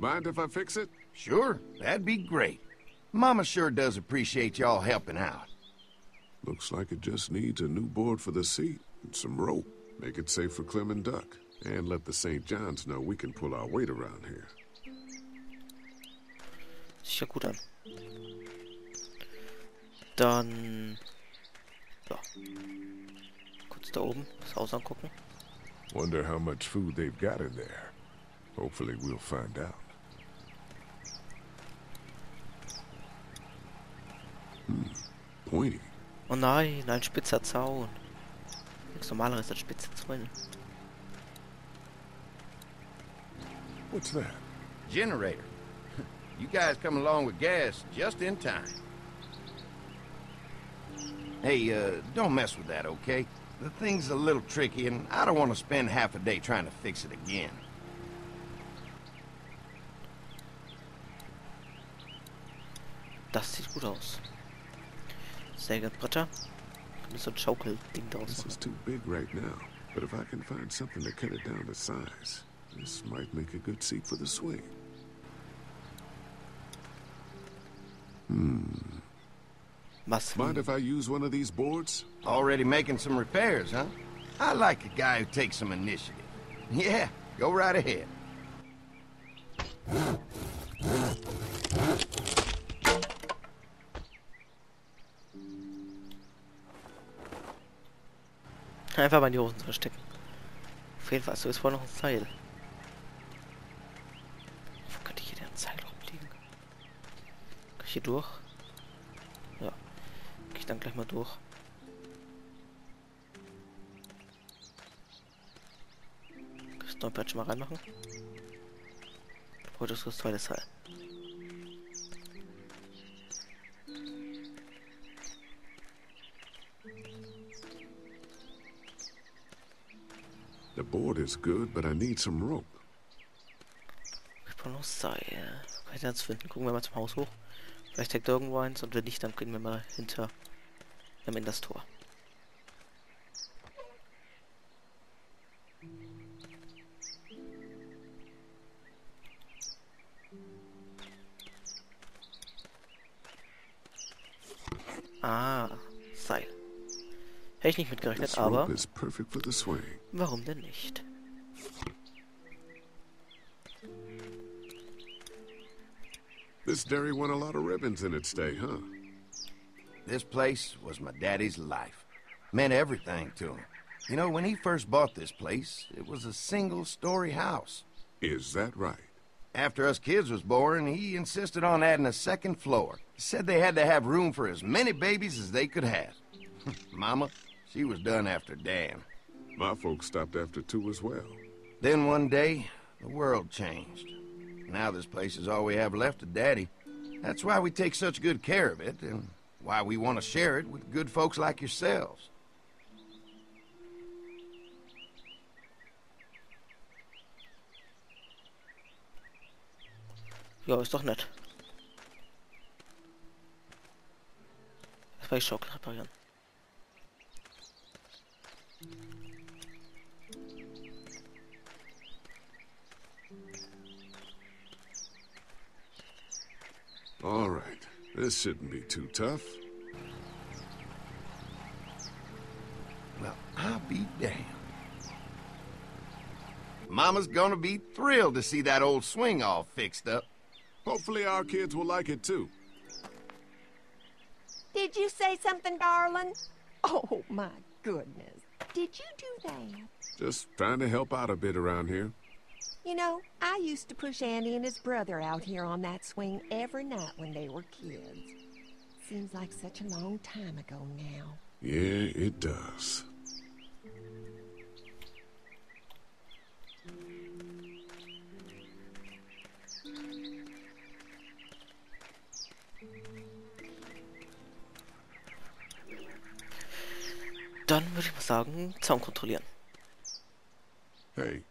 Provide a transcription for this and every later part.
Mind if I fix it? Sure, that'd be great. Mama sure does appreciate y'all helping out. Looks like it just needs a new board for the seat and some rope. Make it safe for Clem and Duck. And let the St. Johns know we can pull our weight around here. Ist ja gut an. Dann... So. Kurz da oben das Haus angucken. Wonder how much food they've got in there. Hopefully we'll find out. Pointy. Oh nein, ein spitzer Zaun. Nichts normaleres als spitze Zäune. What's that? Generator. You guys come along with gas just in time. Hey, don't mess with that, okay? The thing's a little tricky, and I don't want to spend half a day trying to fix it again. Das sieht gut aus. Sägebretter. So Schaukel-Ding draus. This is too big right now, but if I can find something to cut it down to size, this might make a good seat for the swing. Mind if I use one of these boards? Already making some repairs, huh? I like a guy who takes some initiative. Yeah, go right ahead. Einfach mal in die Hosen verstecken. Auf jeden Fall, so ist vorhin noch ein Seil. Wo könnte hier denn ein Seil rumliegen? Kann ich hier durch? Ja. Gehe ich dann gleich mal durch. Kannst du noch ein Patch mal reinmachen? Heute ist das zweite Seil. The board is good, but I need some rope. Ich brauche noch Seil. Kann ich das finden? Gucken wir mal zum Haus hoch. Vielleicht hängt da irgendwo eins und wenn nicht, dann gehen wir mal hinter in das Tor. Ah, Seil. Hätte ich nicht mitgerechnet, aber warum denn nicht? This dairy won a lot of ribbons in its day, huh? This place was my daddy's life. Meant everything to him. You know, when he first bought this place, it was a single-story house. Is that right? After us kids was born, he insisted on adding a second floor. He said they had to have room for as many babies as they could have. Mama, she was done after Dan. My folks stopped after two as well. Then one day, the world changed. Now this place is all we have left of Daddy. That's why we take such good care of it, and why we want to share it with good folks like yourselves. Ja, ist doch nett. Das war ich Schock reparieren. All right, this shouldn't be too tough. Well, I'll be damned. Mama's gonna be thrilled to see that old swing all fixed up. Hopefully our kids will like it too. Did you say something, darling? Oh, my goodness. Did you do that? Just trying to help out a bit around here. You know, I used to push Andy and his brother out here on that swing every night when they were kids. Seems like such a long time ago now. Yeah, it does. Dann würde ich mal sagen, Zaun kontrollieren. Hey.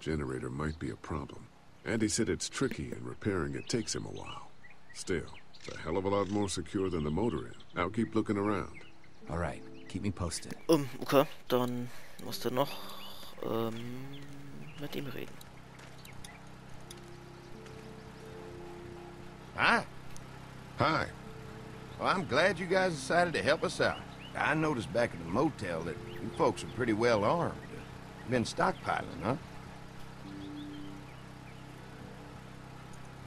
Generator might be a problem. Andy said it's tricky and repairing it takes him a while. Still, it's a hell of a lot more secure than the motor is. I'll keep looking around. All right, keep me posted. Okay, dann musst du noch mit ihm reden. Hi. Hi. Well, I'm glad you guys decided to help us out. I noticed back at the motel that you folks are pretty well armed. Been stockpiling, huh?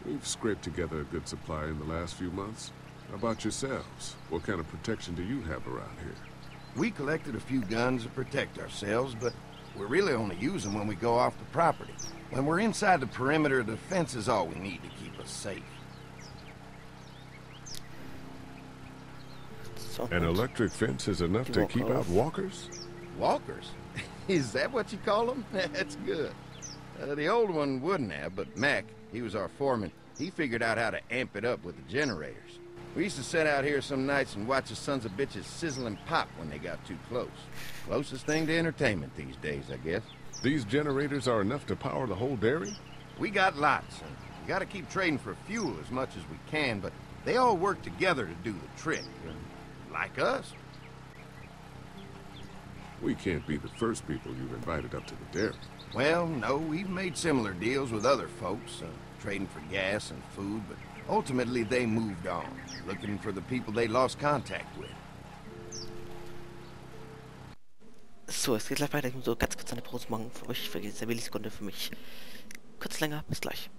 We've scraped together a good supply in the last few months. How about yourselves? What kind of protection do you have around here? We collected a few guns to protect ourselves, but we really only use them when we go off the property. When we're inside the perimeter, the fence is all we need to keep us safe. An electric fence is enough to keep out walkers? Walkers? Is that what you call them? That's good. The old one wouldn't have, but Mac, he was our foreman, he figured out how to amp it up with the generators. We used to sit out here some nights and watch the sons of bitches sizzle and pop when they got too close. Closest thing to entertainment these days, I guess. These generators are enough to power the whole dairy? We got lots, and we gotta keep trading for fuel as much as we can, but they all work together to do the trick. Like us. We can't be the first people you've invited up to the dairy. Well, no, we've made similar deals with other folks, trading for gas and food, but ultimately they moved on, looking for the people they lost contact with. So, es geht gleich weiter. Ich muss so ganz kurz eine Pause machen für euch. Vergeht eine Millisekunde für mich. Kurz länger, bis gleich.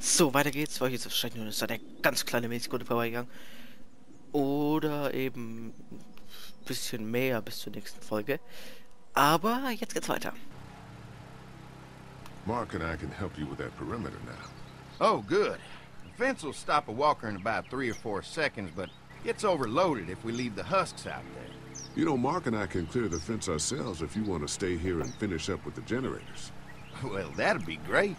So, weiter geht's. Für euch ist wahrscheinlich nur eine ganz kleine Millisekunde vorbeigegangen. Oder eben ein bisschen mehr bis zur nächsten Folge. Aber jetzt geht's weiter. Mark and I can help you with that perimeter now. Oh, good. The fence will stop a walker in about 3 or 4 seconds, but it's overloaded if we leave the husks out there. You know, Mark and I can clear the fence ourselves if you want to stay here and finish up with the generators. Well, that'd be great.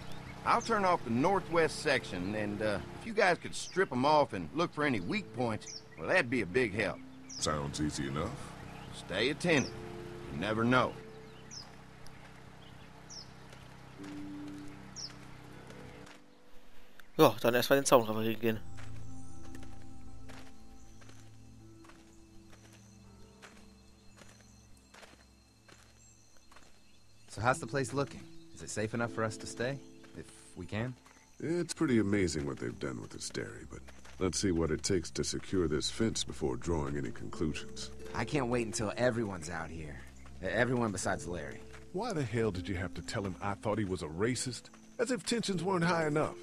I'll turn off the northwest section, and if you guys could strip them off and look for any weak points, well, that'd be a big help. Sounds easy enough. Stay attentive. You never know. Ja, dann erstmal den Zaun reparieren gehen. So how's the place looking? Is it safe enough for us to stay? If we can? It's pretty amazing what they've done with this dairy, but let's see what it takes to secure this fence before drawing any conclusions. I can't wait until everyone's out here. Everyone besides Larry. Why the hell did you have to tell him I thought he was a racist? As if tensions weren't high enough.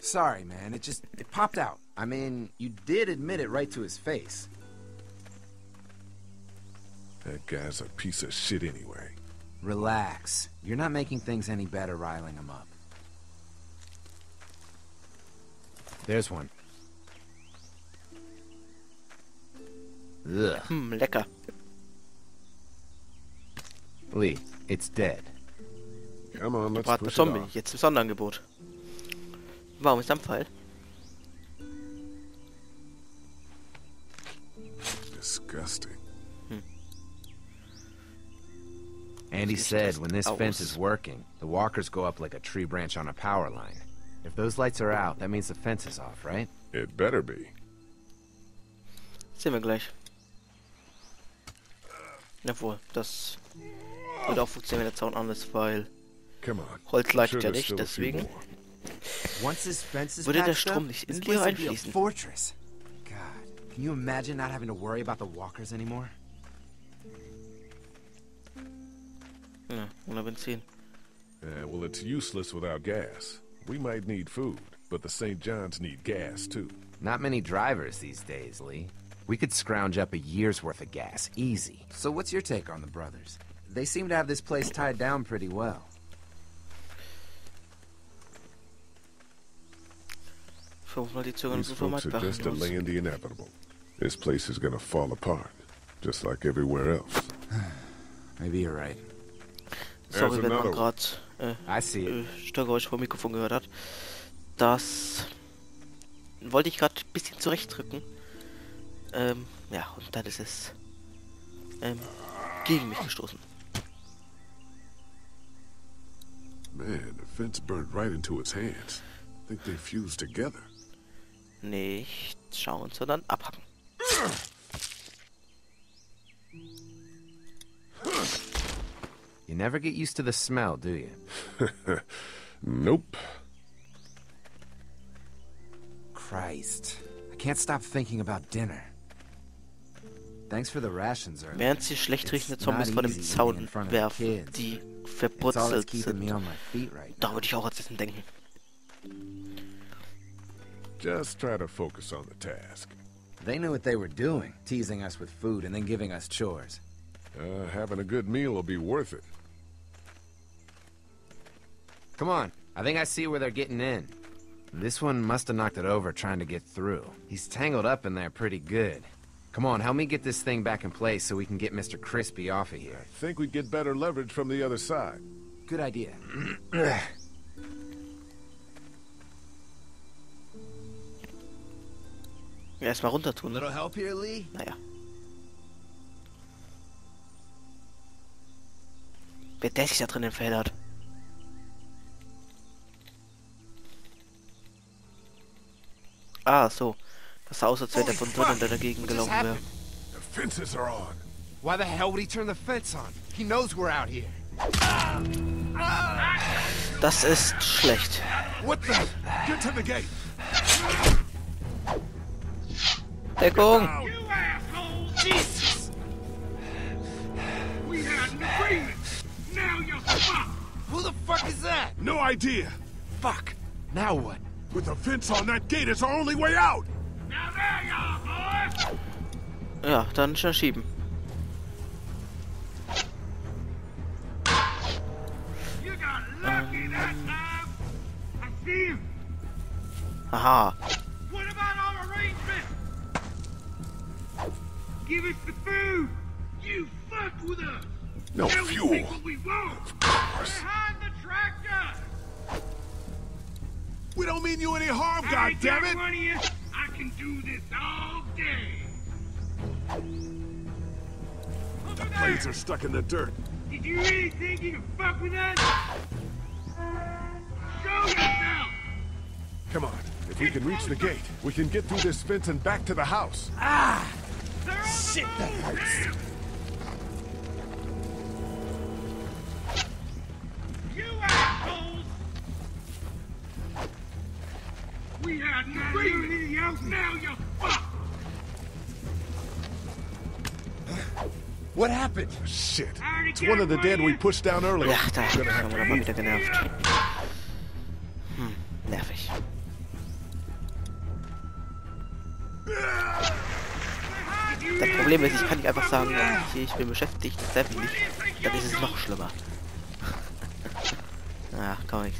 Sorry, man. It popped out. I mean, you did admit it right to his face. That guy's a piece of shit anyway. Relax. You're not making things any better riling him up. There's one. Ugh. Lecker. Lee, it's dead. Come on, let's push it off. Jetzt im Sonderangebot. Warum ist am Fall? Disgusting. Andy said when this fence is working, the walkers go up like a tree branch on a power line. If those lights are out, that means the fence is off, right? It better be. Sehen wir gleich. Jawohl, das wird auch funktionieren, wenn der Zaun an ist, weil Holz leitet ja nicht, deswegen würde der Strom nicht in die einfließen. God, can you imagine not having to worry about the walkers anymore? Ja, ohne Benzin. Well, it's useless without gas. We might need food, but the St. Johns need gas, too. Not many drivers these days, Lee. We could scrounge up a year's worth of gas, easy. So what's your take on the brothers? They seem to have this place tied down pretty well. These folks are just delaying the inevitable. This place is gonna fall apart, just like everywhere else. Maybe you're right. Sorry, wenn man gerade Störgeräusch vom Mikrofon gehört hat. Das wollte ich gerade ein bisschen zurechtdrücken. Ja, und dann ist es gegen mich gestoßen. Man, the fence burned right into its hands. I think they fused together. Nicht schauen, sondern abhacken. You never get used to the smell, do you? Nope. Christ. I can't stop thinking about dinner. Thanks for the rations earlier. Während sie schlecht riechende Zombies vor dem Zaun werfen, die verputzelt sind. Da würde ich auch jetzt denken. Just try to focus on the task. They knew what they were doing, teasing us with food and then giving us chores. Having a good meal will be worth it. Come on, I think I see where they're getting in. This one must have knocked it over trying to get through. He's tangled up in there pretty good. Come on, help me get this thing back in place so we can get Mr. Crispy off of here. I think we'd get better leverage from the other side. Good idea. Erstmal runter tun. Little help here, Lee? Naja. Wer der sich da drin im Feld hat. Ah, so. Das sah aus, als wäre der von drinnen, der dagegen gelaufen wäre. The fences are on. Why the hell would he turn the fence on? He knows we're out here. Das ist schlecht. What the? Get to the gate. Deckung! Who the fuck is that? No idea. Fuck. Now what? With the fence on that gate, it's our only way out. Now there you are, boys. Ja, dann schnell schieben. You got lucky that time. I see him. Aha. What about our arrangement? Give us the food. You fuck with us. No fuel. We won't. Of course. Behind the tractor. We don't mean you any harm, goddammit! I can do this all day. The blades are stuck in the dirt. Did you really think you could fuck with us? Show yourself! Come on, if we can reach the gate, we can get through this fence and back to the house. Ah! Shit, that hurts. You assholes! We had an agreement in the house, now you fuck! What happened? Shit. It's one of the dead we pushed down earlier. Ja, da haben wir aber wieder genervt. Nervig. Das Problem ist, ich kann nicht einfach sagen, ich bin beschäftigt, das darf ich nicht. Dann ist es noch schlimmer. Ach, komm ich.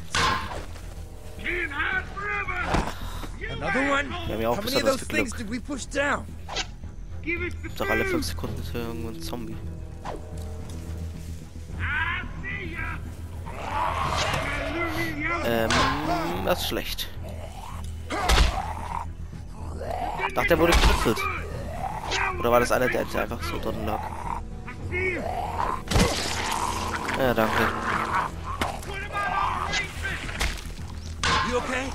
Another one? How many of those things did we push down? Gibt's doch alle 5 Sekunden ist irgendwo ein Zombie. Das ist schlecht. Ach, der wurde geknuffelt. Oder war das einer, der einfach so drin lag? Ja, danke. You okay?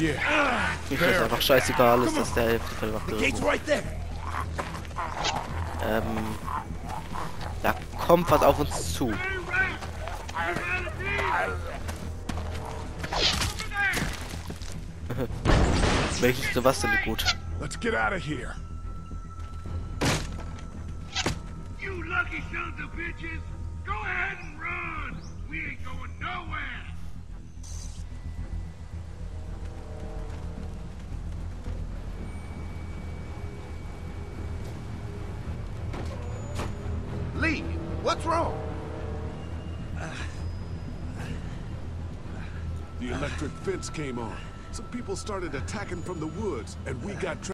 Yeah. Mir ist einfach scheißegal, ist, dass der Hälfte verwacht wird. Da kommt was auf uns zu. Welches sowas denn gut? Let's get out of here. You lucky sons of bitches. Go ahead and run. We ain't going nowhere. Lee, what's wrong? The electric fence came on. Some people started attacking from the woods, and we got trapped.